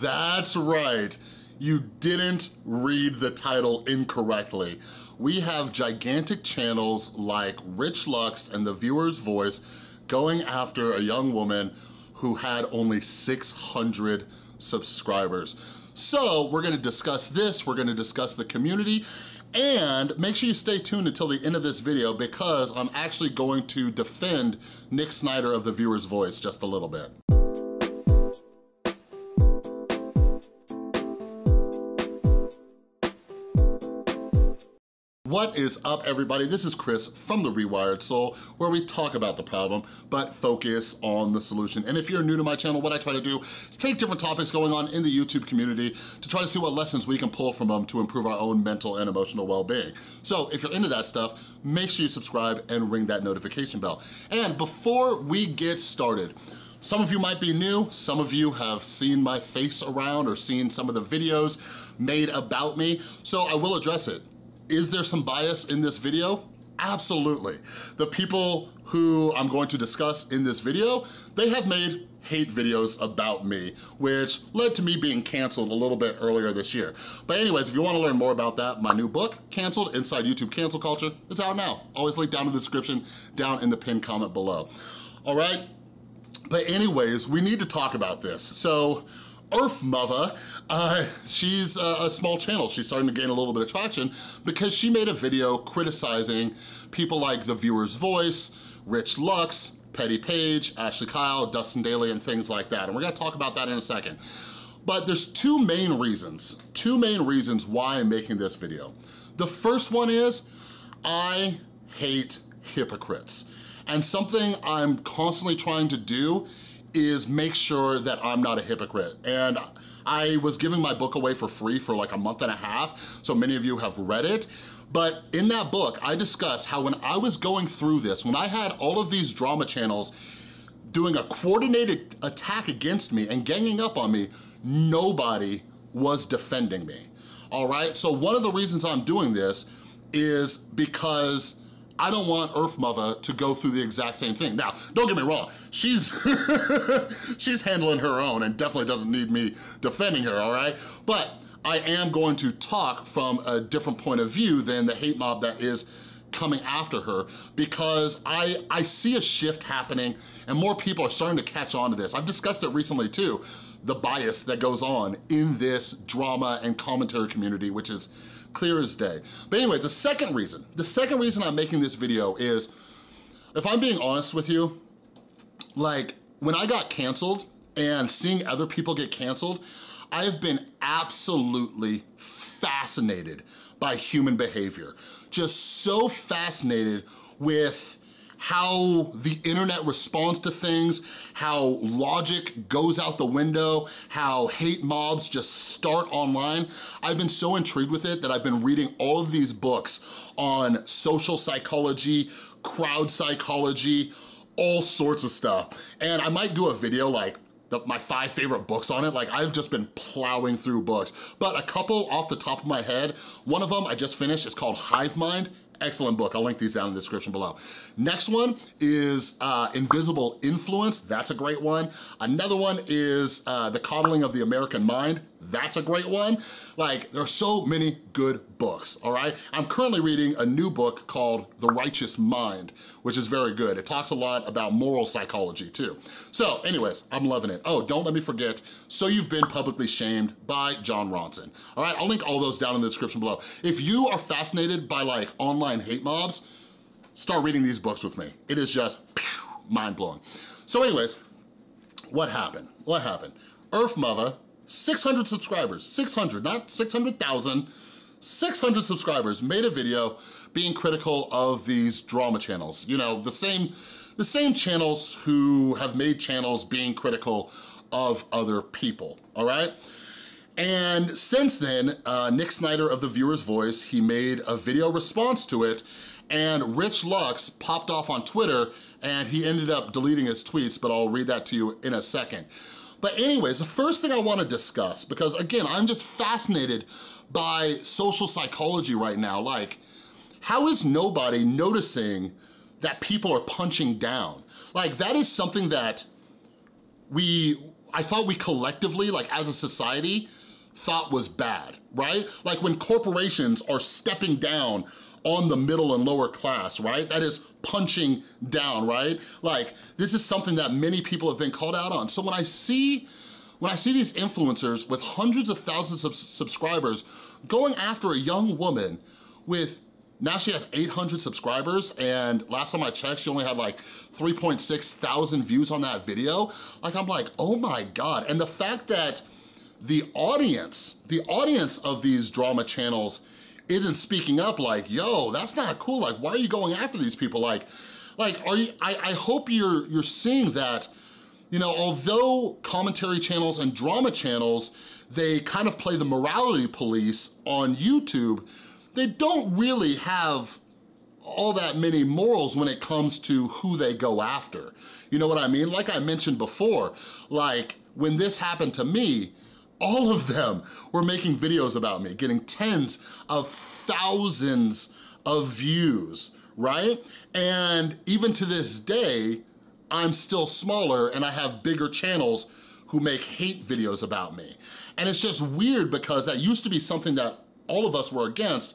That's right. You didn't read the title incorrectly. We have gigantic channels like Rich Lux and The Viewer's Voice going after a young woman who had only 600 subscribers. So we're gonna discuss this, we're gonna discuss the community, and make sure you stay tuned until the end of this video because I'm actually going to defend Nick Snider of The Viewer's Voice just a little bit. What is up, everybody? This is Chris from The Rewired Soul, where we talk about the problem, but focus on the solution. And if you're new to my channel, what I try to do is take different topics going on in the YouTube community to try to see what lessons we can pull from them to improve our own mental and emotional well-being. So if you're into that stuff, make sure you subscribe and ring that notification bell. And before we get started, some of you might be new, some of you have seen my face around or seen some of the videos made about me, so I will address it. Is there some bias in this video? Absolutely. The people who I'm going to discuss in this video, they have made hate videos about me, which led to me being canceled a little bit earlier this year. But anyways, if you wanna learn more about that, my new book, Canceled Inside YouTube Cancel Culture, it's out now. Always link down in the description, down in the pinned comment below. All right, but anyways, we need to talk about this. So, Earf Muva, she's a small channel. She's starting to gain a little bit of traction because she made a video criticizing people like The Viewer's Voice, Rich Lux, Petty Paige, Ashley Kyle, Dustin Dailey, and things like that. And we're gonna talk about that in a second. But there's two main reasons why I'm making this video. The first one is I hate hypocrites. And something I'm constantly trying to do is make sure that I'm not a hypocrite. And I was giving my book away for free for like a month and a half, so many of you have read it. But in that book, I discuss how when I was going through this, when I had all of these drama channels doing a coordinated attack against me and ganging up on me, nobody was defending me, all right? So one of the reasons I'm doing this is because I don't want Earf Muva to go through the exact same thing. Now, don't get me wrong, she's handling her own and definitely doesn't need me defending her, all right? But I am going to talk from a different point of view than the hate mob that is coming after her because I see a shift happening and more people are starting to catch on to this. I've discussed it recently too, the bias that goes on in this drama and commentary community, which is clear as day. But anyways, the second reason I'm making this video is, if I'm being honest with you, like when I got canceled and seeing other people get canceled, I have been absolutely fascinated by human behavior. Just so fascinated with how the internet responds to things, how logic goes out the window, how hate mobs just start online. I've been so intrigued with it that I've been reading all of these books on social psychology, crowd psychology, all sorts of stuff. And I might do a video like my 5 favorite books on it. Like I've just been plowing through books. But a couple off the top of my head, one of them I just finished, it's called Hivemind. Excellent book, I'll link these down in the description below. Next one is Invisible Influence, that's a great one. Another one is The Coddling of the American Mind, that's a great one. Like, there are so many good books, all right? I'm currently reading a new book called The Righteous Mind, which is very good. It talks a lot about moral psychology too. So anyways, I'm loving it. Oh, don't let me forget, So You've Been Publicly Shamed by John Ronson. All right, I'll link all those down in the description below. If you are fascinated by like online hate mobs, start reading these books with me. It is just mind-blowing. So anyways, what happened? What happened? Earf Muva, 600 subscribers, 600, not 600,000, 600 subscribers, made a video being critical of these drama channels. You know, the same channels who have made channels being critical of other people, all right? And since then, Nick Snider of The Viewer's Voice, he made a video response to it, and Rich Lux popped off on Twitter, and he ended up deleting his tweets, but I'll read that to you in a second. But anyways, the first thing I wanna discuss, because again, I'm just fascinated by social psychology right now, like, how is nobody noticing that people are punching down? Like, that is something that I thought we collectively, like as a society, thought was bad, right? Like when corporations are stepping down on the middle and lower class, right? That is punching down, right? Like this is something that many people have been called out on. So when I see these influencers with hundreds of thousands of subscribers going after a young woman with, now she has 800 subscribers, and last time I checked, she only had like 3.6 thousand views on that video. Like, I'm like, oh my God. And the fact that the audience of these drama channels isn't speaking up like, yo, that's not cool. Like, why are you going after these people? Like are you, I hope you're seeing that, you know, although commentary channels and drama channels, they kind of play the morality police on YouTube, they don't really have all that many morals when it comes to who they go after. You know what I mean? Like I mentioned before, like when this happened to me, all of them were making videos about me, getting tens of thousands of views, right? And even to this day, I'm still smaller and I have bigger channels who make hate videos about me. And it's just weird because that used to be something that all of us were against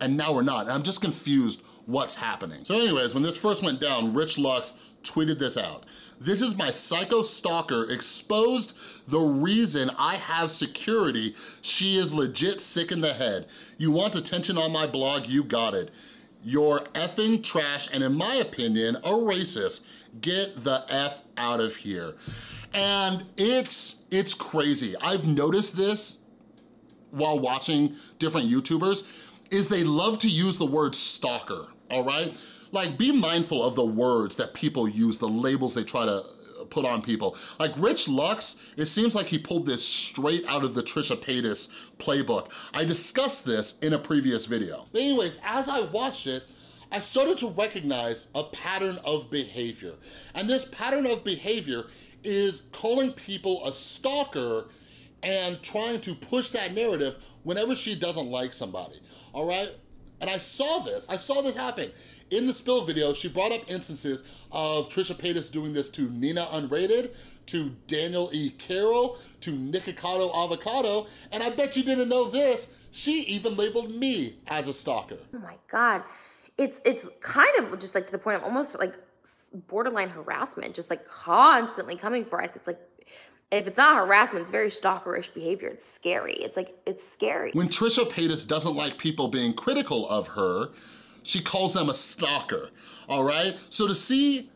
and now we're not. And I'm just confused what's happening. So anyways, when this first went down, Rich Lux tweeted this out. This is my psycho stalker exposed the reason I have security. She is legit sick in the head. You want attention on my blog, you got it. You're effing trash and in my opinion, a racist. Get the F out of here. And it's crazy. I've noticed this while watching different YouTubers, is they love to use the word stalker, all right? Like, be mindful of the words that people use, the labels they try to put on people. Like Rich Lux, it seems like he pulled this straight out of the Trisha Paytas playbook. I discussed this in a previous video. Anyways, as I watched it, I started to recognize a pattern of behavior. And this pattern of behavior is calling people a stalker and trying to push that narrative whenever she doesn't like somebody, all right? And I saw this happen. In the Spill video, she brought up instances of Trisha Paytas doing this to Nina Unrated, to Daniel E. Carroll, to Nikocado Avocado, and I bet you didn't know this, she even labeled me as a stalker. Oh my God. It's kind of just like to the point of almost like borderline harassment, just like constantly coming for us. It's like, if it's not harassment, it's very stalkerish behavior. It's scary. It's like, it's scary. When Trisha Paytas doesn't like people being critical of her, she calls them a stalker, all right? So to see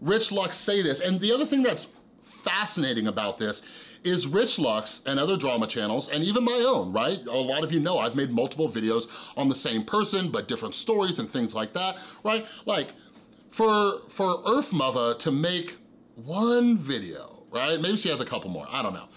Rich Lux say this, and the other thing that's fascinating about this is Rich Lux and other drama channels, and even my own, right? A lot of you know I've made multiple videos on the same person, but different stories and things like that, right? Like, for Earf Muva to make one video, right? Maybe she has a couple more, I don't know.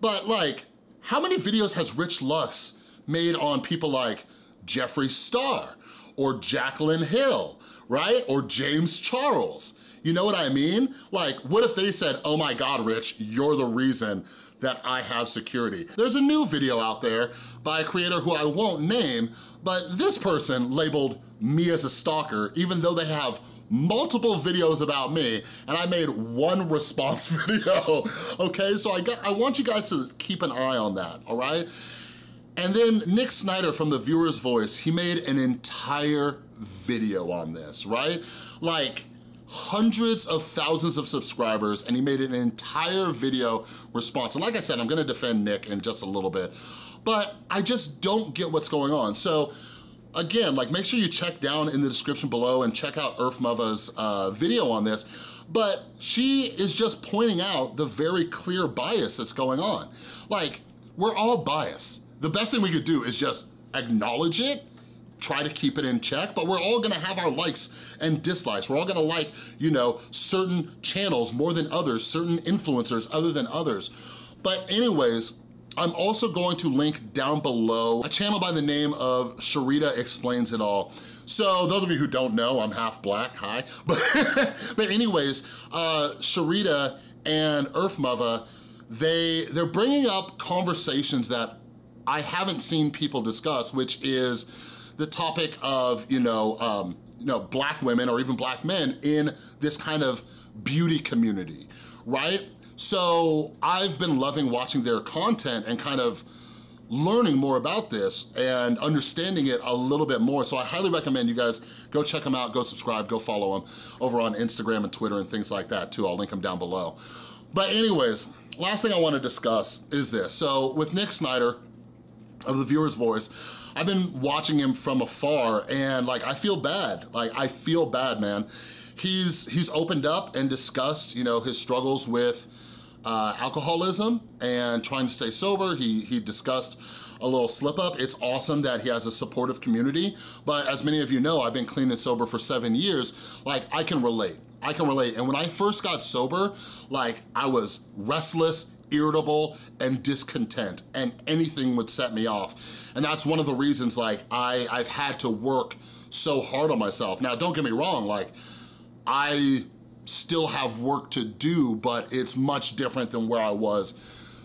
But like, how many videos has Rich Lux made on people like Jeffree Star, or Jaclyn Hill, right? Or James Charles. You know what I mean? Like, what if they said, oh my God, Rich, you're the reason that I have security. There's a new video out there by a creator who I won't name, but this person labeled me as a stalker, even though they have multiple videos about me, and I made one response video, okay? So I want you guys to keep an eye on that, all right? And then Nick Snider from The Viewer's Voice, he made an entire video on this, right? Like hundreds of thousands of subscribers, and he made an entire video response. And like I said, I'm gonna defend Nick in just a little bit, but I just don't get what's going on. So again, like make sure you check down in the description below and check out Earf Muva's video on this, but she is just pointing out the very clear bias that's going on. Like, we're all biased. The best thing we could do is just acknowledge it, try to keep it in check, but we're all gonna have our likes and dislikes. We're all gonna like, you know, certain channels more than others, certain influencers other than others. But anyways, I'm also going to link down below a channel by the name of Cherlita Explains It All. So those of you who don't know, I'm half black, hi. But anyways, Cherlita and Earf Muva, they're bringing up conversations that I haven't seen people discuss, which is the topic of, you know, black women or even black men in this kind of beauty community, right? So I've been loving watching their content and kind of learning more about this and understanding it a little bit more. So I highly recommend you guys go check them out, go subscribe, go follow them over on Instagram and Twitter and things like that too. I'll link them down below. But anyways, last thing I want to discuss is this. So with Nick Snider of The Viewer's Voice, I've been watching him from afar and like I feel bad. Like I feel bad, man. He's opened up and discussed, you know, his struggles with alcoholism and trying to stay sober. He discussed a little slip up. It's awesome that he has a supportive community, but as many of you know, I've been clean and sober for 7 years. Like I can relate, I can relate. And when I first got sober, like I was restless, irritable, and discontent, and anything would set me off. And that's one of the reasons like I've had to work so hard on myself. Now, don't get me wrong, like I still have work to do, but it's much different than where I was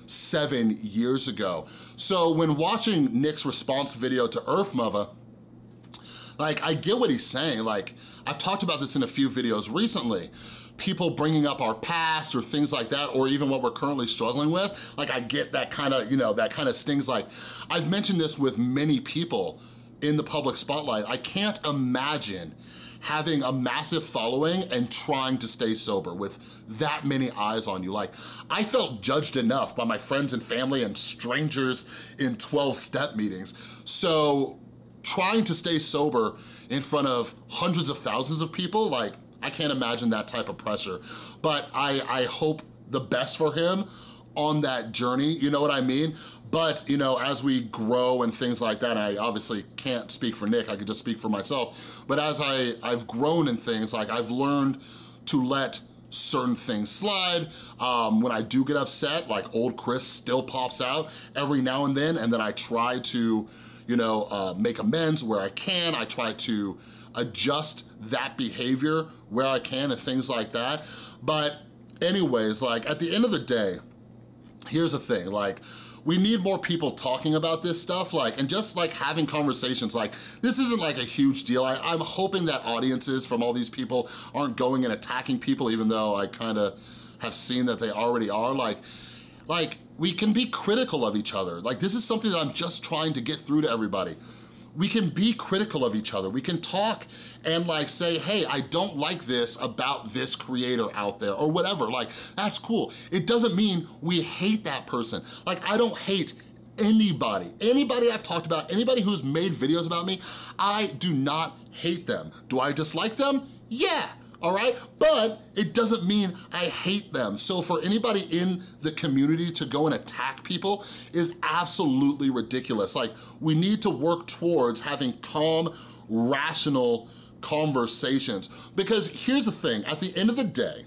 7 years ago. So when watching Nick's response video to Earf Muva, like I get what he's saying. Like I've talked about this in a few videos recently, people bringing up our past or things like that, or even what we're currently struggling with. Like I get that kind of, you know, that kind of stings. Like I've mentioned this with many people in the public spotlight. I can't imagine having a massive following and trying to stay sober with that many eyes on you. Like, I felt judged enough by my friends and family and strangers in 12-step meetings. So trying to stay sober in front of hundreds of thousands of people, like, I can't imagine that type of pressure. But I hope the best for him on that journey, you know what I mean? But, you know, as we grow and things like that, I obviously can't speak for Nick, I could just speak for myself. But as I've grown in things, like I've learned to let certain things slide. When I do get upset, like old Chris still pops out every now and then I try to, you know, make amends where I can. I try to adjust that behavior where I can and things like that. But anyways, like at the end of the day, here's the thing, like, we need more people talking about this stuff, like, and just like having conversations. Like, this isn't like a huge deal. I'm hoping that audiences from all these people aren't going and attacking people, even though I kind of have seen that they already are. Like we can be critical of each other. Like, this is something that I'm just trying to get through to everybody. We can be critical of each other. We can talk and like say, hey, I don't like this about this creator out there or whatever. Like, that's cool. It doesn't mean we hate that person. Like, I don't hate anybody. Anybody I've talked about, anybody who's made videos about me, I do not hate them. Do I dislike them? Yeah. All right, but it doesn't mean I hate them. So for anybody in the community to go and attack people is absolutely ridiculous. Like, we need to work towards having calm, rational conversations. Because here's the thing, at the end of the day,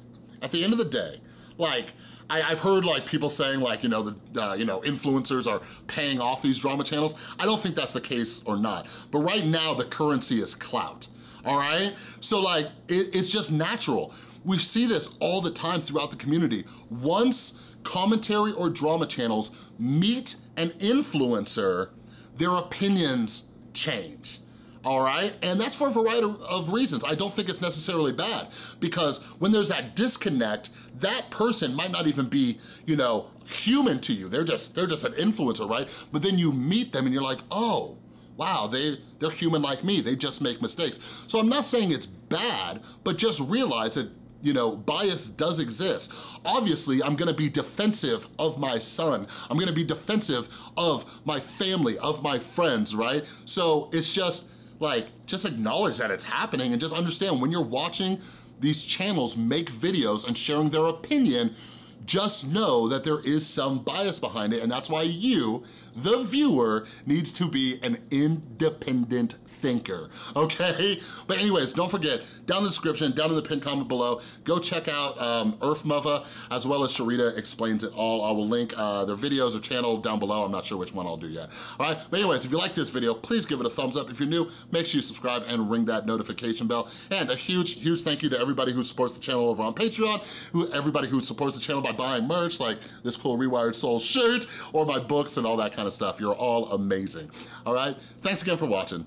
like, I've heard like people saying like, you know, the you know, influencers are paying off these drama channels. I don't think that's the case or not. But right now the currency is clout. All right? So like, it's just natural. We see this all the time throughout the community. Once commentary or drama channels meet an influencer, their opinions change, all right? And that's for a variety of reasons. I don't think it's necessarily bad, because when there's that disconnect, that person might not even be, you know, human to you. They're just an influencer, right? But then you meet them and you're like, oh, wow, they're human like me, they just make mistakes. So I'm not saying it's bad, but just realize that, you know, bias does exist. Obviously, I'm gonna be defensive of my son, I'm gonna be defensive of my family, of my friends, right? So it's just like, just acknowledge that it's happening and just understand when you're watching these channels make videos and sharing their opinion, just know that there is some bias behind it, and that's why you, the viewer, needs to be an independent thinker, okay? But anyways, don't forget, down in the description, down in the pinned comment below, go check out Earf Muva, as well as Cherlita Explains It All. I will link their videos or channel down below. I'm not sure which one I'll do yet, all right? But anyways, if you like this video, please give it a thumbs up. If you're new, make sure you subscribe and ring that notification bell. And a huge, huge thank you to everybody who supports the channel over on Patreon, everybody who supports the channel by buying merch, like this cool Rewired Soul shirt, or my books and all that kind of stuff. You're all amazing, all right? Thanks again for watching.